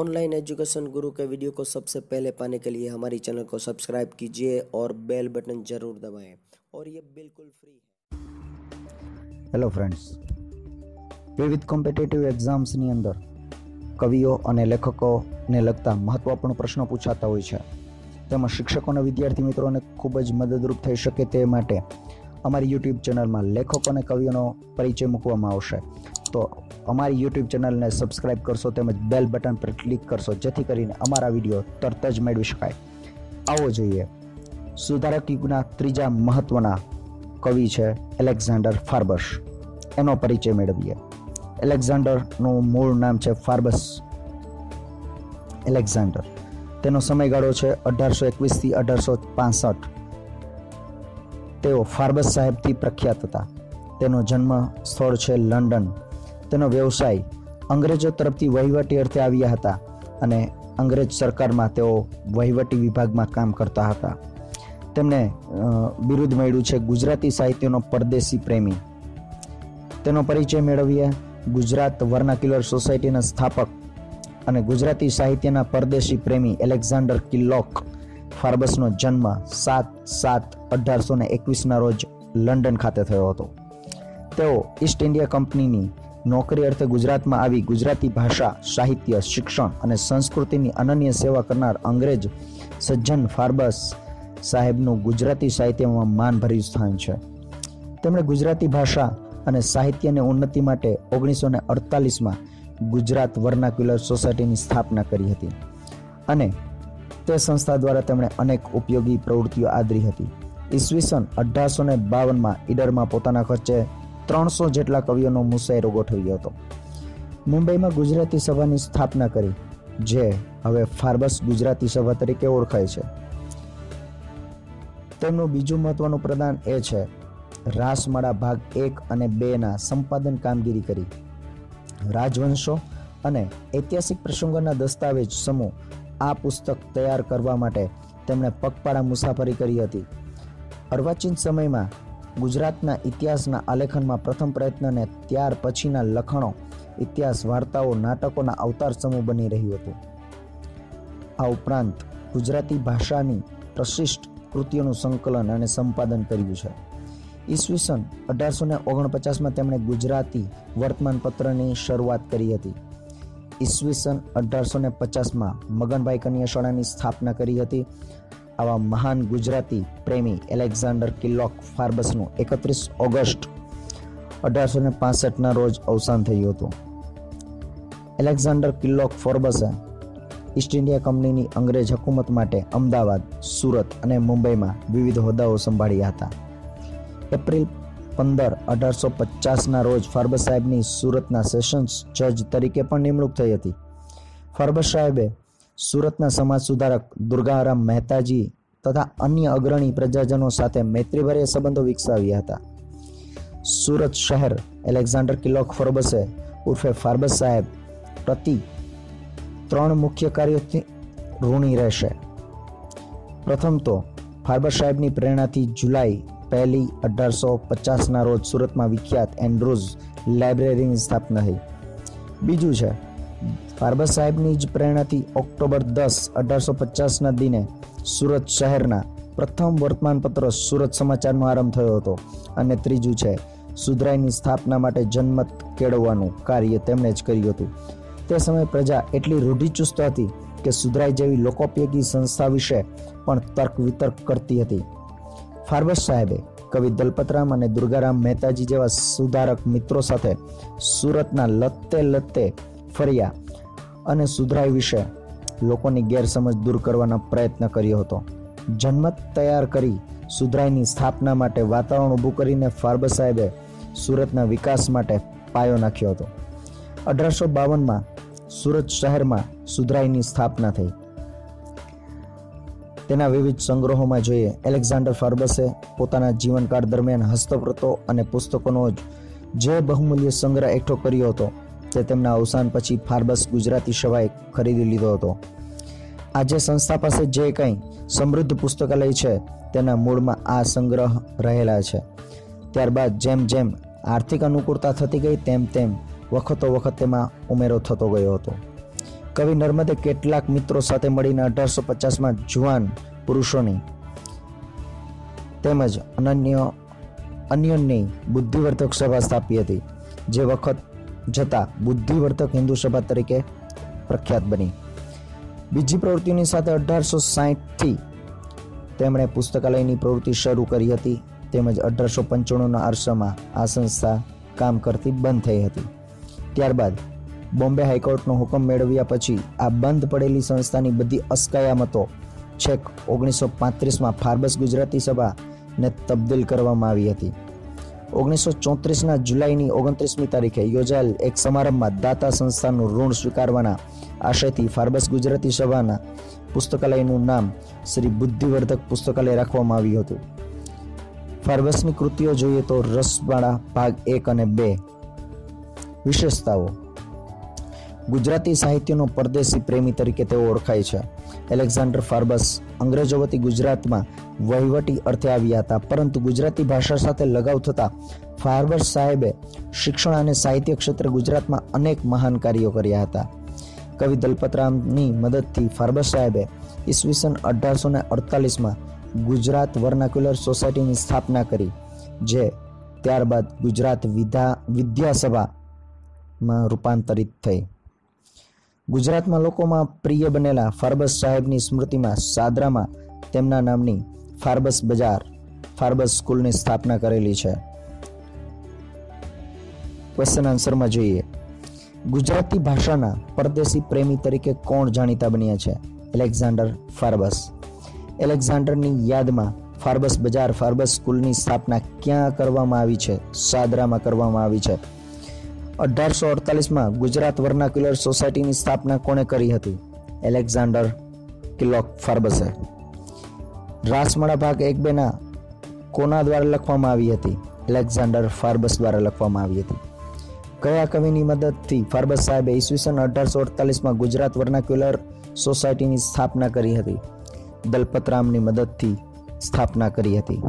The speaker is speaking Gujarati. ऑनलाइन एजुकेशन गुरु के वीडियो को सबसे पहले पाने के लिए हमारी चैनल को सब्सक्राइब कीजिए और बेल बटन जरूर दबाएं और ये बिल्कुल फ्री है। हेलो फ्रेंड्स, વિવિધ કોમ્પિટિટિવ એક્ઝામ્સની અંદર કવિઓ અને લેખકોને લગતા મહત્વપૂર્ણ પ્રશ્નો પૂછાતા હોય છે। તેમાં શિક્ષકોને વિદ્યાર્થી મિત્રોને ખૂબ જ મદદરૂપ થઈ શકે તે માટે અમારી YouTube ચેનલમાં લેખકો અને કવિઓનો પરિચય મૂકવામાં આવશે। તો અમારી YouTube ચેનલને સબસ્ક્રાઇબ કરશો તેમજ બેલ બટન પર ક્લિક કરશો જેથી કરીને અમારા વિડીયો તરત જ મેળવી શકાય। આવો જોઈએ સુધારક યુગના ત્રીજા મહત્વના કવિ છે એલેક્ઝાન્ડર ફોર્બ્સ, એનો પરિચય મેળવીએ। એલેક્ઝાન્ડરનું મૂળ નામ છે ફોર્બ્સ એલેક્ઝાન્ડર। તેનો સમયગાળો છે 1821થી 1865। તેઓ ફોર્બ્સ સાહેબથી પ્રખ્યાત હતા। તેનો જન્મ સ્થળ છે લંડન। તેનો વ્યવસાય અંગ્રેજો તરફથી વહીવટી અર્થે આવ્યા હતા અને અંગ્રેજ સરકારમાં તેઓ વહીવટી વિભાગમાં કામ કરતા હતા। તેમણે બિરુદ મળ્યું છે ગુજરાતી સાહિત્યનો પરદેશી પ્રેમી। તેનો પરિચય મેળવીએ। ગુજરાત વર્નાક્યુલર સોસાયટીના સ્થાપક અને ગુજરાતી સાહિત્યના પરદેશી પ્રેમી એલેક્ઝાન્ડર કિનલોખ ફોર્બ્સનો જન્મ 7/7/1821 રોજ લંડન ખાતે થયો હતો। તેઓ ઈસ્ટ ઇન્ડિયા કંપનીની નોકરી અર્થે ગુજરાતમાં આવી ગુજરાતી ભાષા, સાહિત્ય, શિક્ષણ અને સંસ્કૃતિની અનન્ય સેવા કરનાર અંગ્રેજ સજ્જન ફોર્બ્સ સાહેબનું ગુજરાતી સાહિત્યમાં માનભર્યું સ્થાન છે। તેમણે ગુજરાતી ભાષા અને સાહિત્યને ઉન્નતિ માટે 1948માં ગુજરાત વર્નાક્યુલર સોસાયટીની સ્થાપના કરી હતી અને તે સંસ્થા દ્વારા તેમણે અનેક ઉપયોગી પ્રવૃત્તિઓ આદરી હતી। ઈસવીસન 1852માં ઈડરમાં પોતાના ખર્ચે 300 જેટલા કવિઓનો મુસાયરો ગોઠવ્યો હતો। મુંબઈમાં ગુજરાતી સભાની સ્થાપના કરી, જે હવે ફોર્બ્સ ગુજરાતી સભા તરીકે ઓળખાય છે। તેમનું બીજું મહત્વનું પ્રદાન એ છે રાસમાળા ભાગ 1 અને 2ના સંપાદન કામગીરી કરી। રાજવંશો અને ઐતિહાસિક પ્રસંગોના દસ્તાવેજ સમૂહ આ પુસ્તક તૈયાર કરવા માટે તેમણે પગપાળા મુસાફરી કરી હતી। અર્વાચીન સમયમાં ગુજરાતના ઇતિહાસના આલેખનમાં પ્રથમ પ્રયત્નને ત્યાર પછીના લખણો, ઇતિહાસ વાર્તાઓ, નાટકોના અવતાર સમૂહ બની રહ્યું હતું। આ ઉપરાંત ગુજરાતી ભાષાની પ્રશિષ્ટ કૃતિઓનું સંકલન અને સંપાદન કર્યું છે। ઈસવીસન 1849માં તેમણે ગુજરાતી વર્તમાનપત્રની શરૂઆત કરી હતી। ઈસવીસન 1850માં મગનભાઈ કન્યા શાળાની સ્થાપના કરી હતી। આવા મહાન ગુજરાતી પ્રેમી એલેક્ઝાન્ડર કિનલોખ ફોર્બ્સનું 31 ઓગસ્ટ 1865ના રોજ અવસાન થયું હતું। એલેક્ઝાન્ડર કિનલોખ ફોર્બ્સે ઈસ્ટ ઇન્ડિયા કંપનીની અંગ્રેજ હકુમત માટે અમદાવાદ, સુરત અને મુંબઈમાં વિવિધ હોદ્દાઓ સંભાળ્યા હતા। એપ્રિલ 15, 1850ના રોજ ફોર્બ્સ સાહેબની સુરતના સેશન્સ જજ તરીકે પણ નિમણૂક થઈ હતી। ફોર્બ્સ સાહેબે સુરતના સમાજ સુધારક દુર્ગારામ મહેતાજી તથા અન્ય અગ્રણી પ્રજાજનો સાથે મૈત્રીભર્યા સંબંધો વિકસાવ્યા હતા। સુરત શહેર એલેક્ઝાન્ડર કિનલોખ ફોર્બ્સે ઉર્ફે ફોર્બ્સ સાહેબ પ્રતિ 3 મુખ્ય કાર્યોથી ઋણી રહેશે। પ્રથમ તો ફોર્બ્સ સાહેબની પ્રેરણાથી જુલાઈ 1, 1850ના રોજ સુરતમાં વિખ્યાત એન્ડ્રૂઝ લાઇબ્રેરીની સ્થાપના થઈ। બીજું છે ફોર્બ્સ સાહેબની જ પ્રેરણાથી ઓક્ટોબર 10, 1850ના દિને સુરત શહેરના પ્રથમ વર્તમાનપત્ર સુરત સમાચારનો આરંભ થયો હતો। અને ત્રીજું છે સુધરાઈની સ્થાપના માટે જનમત કેળવવાનું કાર્ય તેમણે જ કર્યું હતું। તે સમયે પ્રજા એટલી રૂઢિચુસ્ત હતી કે સુધરાઈ જેવી લોકોપયોગી સંસ્થા વિશે પણ તર્ક વિતર્ક કરતી હતી। ફોર્બ્સ સાહેબે કવિ દલપતરામ અને દુર્ગારામ મહેતાજી જેવા સુધારક મિત્રો સાથે સુરતના લત્તે લત્તે ફર્યા અને સુધરાઈ વિશે લોકોની ગેરસમજ દૂર કરવાનો પ્રયત્ન કર્યો હતો। જનમત તૈયાર કરી સુધરાઈની સ્થાપના માટે વાતાવરણ ઊભું કરીને ફોર્બ્સ સાહેબે સુરતના વિકાસ માટે પાયો નાખ્યો હતો। 1852માં સુરત શહેરમાં સુધરાઈની સ્થાપના થઈ। તેના વિવિધ સંગ્રહોમાં જોઈએ એલેક્ઝાન્ડર ફોર્બ્સે પોતાના જીવનકાળ દરમિયાન હસ્તપ્રતો અને પુસ્તકોનો જે બહુમૂલ્ય સંગ્રહ એકઠો કર્યો હતો તે તેમના અવસાન પછી ફોર્બ્સ ગુજરાતી સભાએ ખરીદી લીધો હતો। આજે સંસ્થા પાસે જે કંઈ સમૃદ્ધ પુસ્તકાલય છે તેના મૂળમાં આ સંગ્રહ રહેલા છે। ત્યારબાદ જેમ જેમ આર્થિક અનુકૂળતા થતી ગઈ તેમ તેમ વખતો વખત તેમાં ઉમેરો થતો ગયો હતો। કવિ નર્મદે કેટલાક મિત્રો સાથે મળીને 1850માં જુવાન પુરુષોની તેમજ અન્યોની બુદ્ધિવર્ધક સભા સ્થાપી હતી, જે વખત જતાં બુદ્ધિવર્ધક હિન્દુ સભા તરીકે પ્રખ્યાત બની. બીજી પ્રવૃત્તિની સાથે 1860થી તેમણે પુસ્તકાલયની પ્રવૃત્તિ શરૂ કરી હતી, તેમજ 1895ના અરસામાં આ સંસ્થા કામ કરતી બંધ થઈ હતી. ત્યારબાદ બોમ્બે હાઈકોર્ટનો હુકમ મેળવ્યા પછી આ બંધ પડેલી સંસ્થાની બધી અસ્કયામતો છેક 1935માં ફાર્બસ ગુજરાતી સભાને તબદીલ કરવામાં આવી હતી. 1934ના જુલાઈની 29મી તારીખે યોજાયેલ એક સમારંભમાં દાતા સંસ્થાનું ઋણ સ્વીકારવાના આશયથી ફાર્બસ ગુજરાતી સભાના પુસ્તકાલયનું નામ શ્રી બુદ્ધિવર્ધક પુસ્તકાલય રાખવામાં આવ્યું હતું. ફાર્બસની કૃતિઓ જોઈએ તો રસબાળા ભાગ 1 અને 2. વિશેષતાઓ: ગુજરાતી સાહિત્યનો પરદેશી પ્રેમી તરીકે તેઓ ઓળખાય છે. એલેક્ઝાન્ડર ફાર્બસ અંગ્રેજો વતી ગુજરાતમાં વહીવટી અર્થે આવ્યા હતા, પરંતુ ગુજરાતી ભાષા સાથે લગાવ થતાં ફાર્બસ સાહેબે શિક્ષણ અને સાહિત્ય ક્ષેત્રે ગુજરાતમાં અનેક મહાન કાર્યો કર્યા હતા. કવિ દલપતરામની મદદથી ફાર્બસ સાહેબે ઈસવીસન 1848માં ગુજરાત વર્નાક્યુલર સોસાયટીની સ્થાપના કરી, જે ત્યારબાદ ગુજરાત વિદ્યાસભામાં રૂપાંતરિત થઈ. ગુજરાતમાં લોકોમાં પ્રિય બનેલા ફાર્બસ સાહેબની સ્મૃતિમાં સાદરામાં તેમના નામની ફાર્બસ બજાર, ફાર્બસ સ્કૂલની સ્થાપના કરેલી છે. ક્વેશ્ચન આન્સરમાં જોઈએ, ગુજરાતી ભાષાના પરદેશી પ્રેમી તરીકે કોણ જાણીતા બન્યા છે? Alexander Forbes. એલેક્ઝાન્ડરની યાદમાં ફાર્બસ બજાર, ફાર્બસ સ્કૂલની સ્થાપના ક્યાં કરવામાં આવી છે? સાદરામાં કરવામાં આવી છે. 1848માં ગુજરાત વર્નાક્યુલર સોસાયટીની સ્થાપના કોણે કરી હતી? એલેક્ઝાન્ડર કિલોક ફાર્બસે. રાસમાળા ભાગ 1-2 કોના દ્વારા લખવામાં આવી હતી? એલેક્ઝાન્ડર ફાર્બસ દ્વારા લખવામાં આવી હતી. કયા કવિની મદદથી ફાર્બસ સાહેબે ઈસવીસન 1848માં ગુજરાત વર્નાક્યુલર સોસાયટીની સ્થાપના કરી હતી? દલપતરામની મદદથી સ્થાપના કરી હતી.